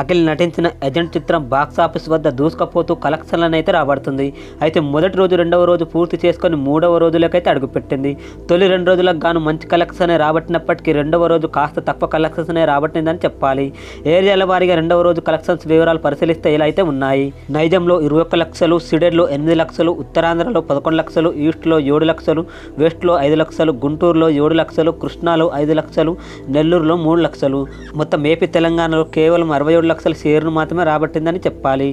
అఖిల్ నటించిన ఏజెంట్ చిత్రం box office వద్ద దూసుకుపోతూ కలెక్షన్లనైతే రాబడుతుంది. అయితే మొదటి రోజు రెండవ రోజు పూర్తి చేసుకొని మూడవ రోజులకైతే అడుగుపెట్టింది. తొలి రెండు రోజులకు గాను మంచి కలెక్షనే రాబట్టినప్పటికీ రెండవ రోజు కాస్త తక్కువ కలెక్షన్సే రాబట్టిందని చెప్పాలి. ఏరియాల వారీగా రెండవ రోజు కలెక్షన్స్ వివరాలు పరిశీలిస్తే ఇలా అయితే ఉన్నాయి. నైజంలో 21 లక్షలు, సిడెడ్లో 8 లక్షలు, ఉత్తరాంధ్రలో 11 లక్షలు, ఈస్ట్లో 7 లక్షలు, వెస్ట్లో 5 లక్షలు, గుంటూరులో 7 లక్షలు, కృష్ణాలో 5 లక్షలు, నెల్లూరులో 3 లక్షలు. మొత్తం ఏపీ తెలంగాణలో కేవలం 67 లక్షల షేరును మాత్రమే రాబట్టిందని చెప్పాలి.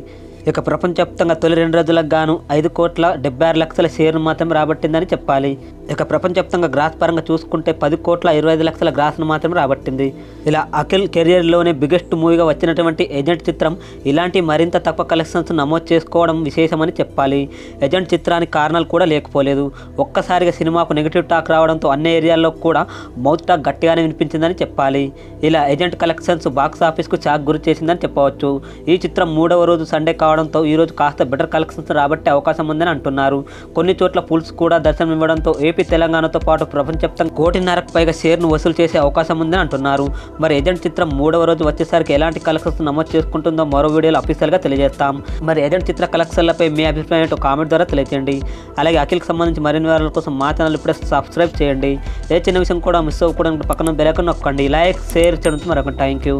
ఇక ప్రపంచవ్యాప్తంగా తొలి రెండు రోజులకు గాను 5,76 లక్షల షేరును మాత్రమే రాబట్టిందని చెప్పాలి. ఇక ప్రపంచవ్యాప్తంగా గ్రాస్ పరంగా చూసుకుంటే 10,25 లక్షల గ్రాస్ను మాత్రమే రాబట్టింది. ఇలా అఖిల్ కెరియర్లోనే బిగ్గెస్ట్ మూవీగా వచ్చినటువంటి ఏజెంట్ చిత్రం ఇలాంటి మరింత తక్కువ కలెక్షన్స్ నమోదు చేసుకోవడం విశేషమని చెప్పాలి. ఏజెంట్ చిత్రానికి కారణాలు కూడా లేకపోలేదు. ఒక్కసారిగా సినిమాకు నెగిటివ్ టాక్ రావడంతో అన్ని ఏరియాల్లో కూడా మౌత్ టాక్ గట్టిగానే వినిపించిందని చెప్పాలి. ఇలా ఏజెంట్ కలెక్షన్స్ బాక్సాఫీస్కు షాక్ గురి చేసిందని చెప్పవచ్చు. ఈ చిత్రం మూడవ రోజు సండే కావడంతో ఈరోజు కాస్త బెటర్ కలెక్షన్స్ రాబట్టే అవకాశం ఉందని అంటున్నారు. కొన్ని చోట్ల పుల్స్ కూడా దర్శనం ఇవ్వడంతో తెలంగాణతో పాటు ప్రపంచవ్యాప్తంగా 1.5 కోటికి పైగా షేర్ను వసూలు చేసే అవకాశం ఉందని అంటున్నారు. మరి ఏజెంట్ చిత్రం మూడవ రోజు వచ్చేసరికి ఎలాంటి కలెక్షన్స్ నమోదు చేసుకుంటుందో మరో వీడియోలో అఫీషియల్గా తెలియజేస్తాం. మరి ఏజెంట్ చిత్ర కలెక్షన్లపై మీ అభిప్రాయం ఒక కామెంట్ ద్వారా తెలియజేయండి. అలాగే అఖిల్కి సంబంధించి మరిన్ని వివరాల కోసం మా ఛానల్ ఇప్పుడే సబ్స్క్రైబ్ చేయండి. ఏ చిన్న విషయం కూడా మిస్ అవ్వకూడదు పక్కన బెల్ ఐకాన్ నొక్కండి. లైక్ షేర్ చేయడం మరొక థ్యాంక్ యూ.